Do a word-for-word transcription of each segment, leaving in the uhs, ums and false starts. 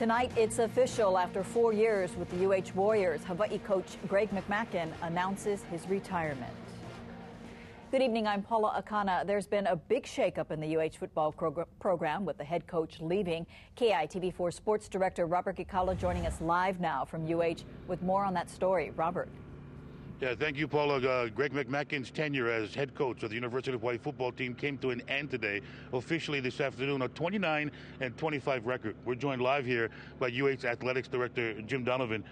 Tonight, it's official. After four years with the U H Warriors, Hawaii coach Greg McMackin announces his retirement. Good evening, I'm Paula Akana. There's been a big shakeup in the U H football progr program with the head coach leaving. K I T V four sports director Robert Kikawa joining us live now from U H with more on that story. Robert. Yeah, thank you, Paula. Uh, Greg McMackin's tenure as head coach of the University of Hawaii football team came to an end today, officially this afternoon, a twenty-nine and twenty-five record. We're joined live here by U H Athletics Director Jim Donovan.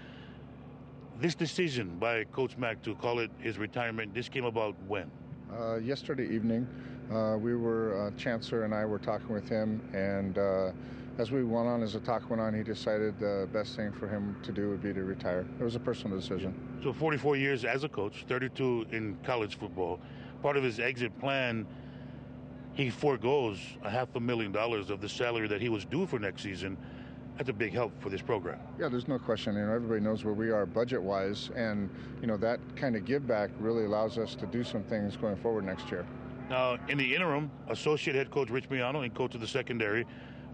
This decision by Coach Mac to call it his retirement, this came about when? Uh, yesterday evening, uh, we were, uh, Chancellor and I were talking with him, and uh, as we went on, as the talk went on, he decided the best thing for him to do would be to retire. It was a personal decision. So forty-four years as a coach, thirty-two in college football. Part of his exit plan, he forgoes a half a million dollars of the salary that he was due for next season. That's a big help for this program. Yeah, there's no question. You know, everybody knows where we are budget-wise, and you know that kind of give back really allows us to do some things going forward next year. Now, in the interim, associate head coach Rich Miano and coach of the secondary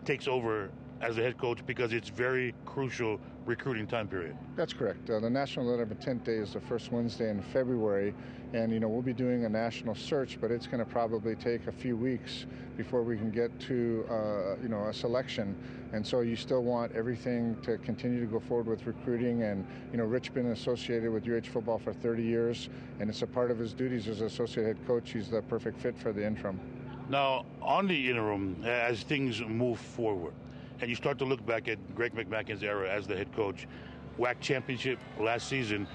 takes over as a head coach because it's very crucial recruiting time period. That's correct. Uh, the National Letter of Intent Day is the first Wednesday in February, and you know we'll be doing a national search, but it's going to probably take a few weeks before we can get to uh, you know a selection. And so you still want everything to continue to go forward with recruiting. And you know Rich been associated with U H football for thirty years, and it's a part of his duties as associate head coach. He's the perfect fit for the interim. Now, on the interim, as things move forward, and you start to look back at Greg McMackin's era as the head coach, W A C championship last season.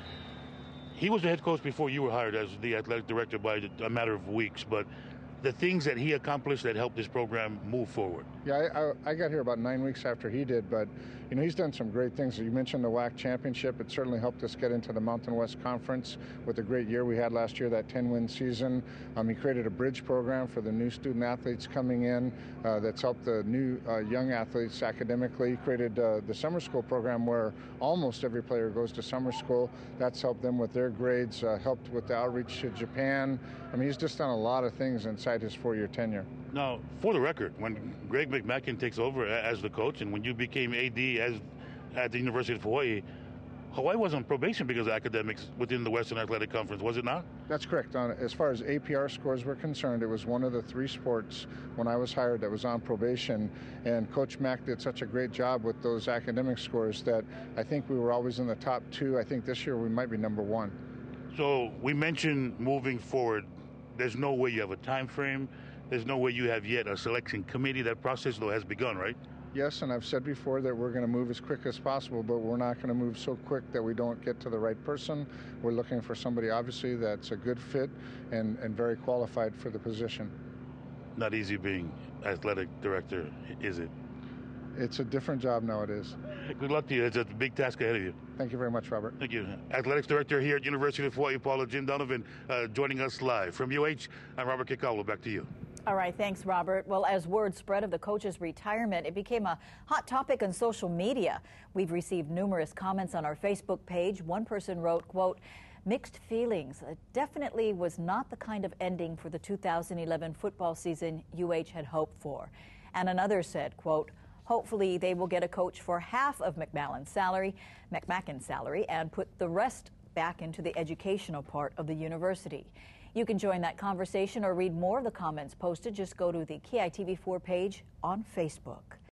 He was the head coach before you were hired as the athletic director by a matter of weeks, but the things that he accomplished that helped this program move forward. Yeah, I, I, I got here about nine weeks after he did, but you know he's done some great things. You mentioned the W A C championship. It certainly helped us get into the Mountain West Conference with a great year we had last year, that ten-win season. Um, he created a bridge program for the new student athletes coming in uh, that's helped the new uh, young athletes academically. He created uh, the summer school program where almost every player goes to summer school. That's helped them with their grades, uh, helped with the outreach to Japan. I mean, he's just done a lot of things inside his four-year tenure. Now, for the record, when Greg McMackin takes over as the coach and when you became A D as at the University of Hawaii, Hawaii was on probation because of academics within the Western Athletic Conference, was it not? That's correct. On, as far as A P R scores were concerned, it was one of the three sports when I was hired that was on probation, and Coach Mack did such a great job with those academic scores that I think we were always in the top two. I think this year we might be number one. So we mentioned moving forward, there's no way you have a time frame. There's no way you have yet a selection committee. That process, though, has begun, right? Yes, and I've said before that we're going to move as quick as possible, but we're not going to move so quick that we don't get to the right person. We're looking for somebody, obviously, that's a good fit and, and very qualified for the position. Not easy being athletic director, is it? It's a different job nowadays. Good luck to you. It's a big task ahead of you. Thank you very much, Robert. Thank you. Athletics Director here at University of Hawaii, Paula, Jim Donovan, uh, joining us live from U H. I'm Robert Kekaula. Back to you. All right. Thanks, Robert. Well, as word spread of the coach's retirement, it became a hot topic on social media. We've received numerous comments on our Facebook page. One person wrote, quote, "Mixed feelings. It definitely was not the kind of ending for the two thousand eleven football season U H had hoped for." And another said, quote, "Hopefully they will get a coach for half of McMackin's salary, McMackin's salary and put the rest back into the educational part of the university." You can join that conversation or read more of the comments posted. Just go to the K I T V four page on Facebook.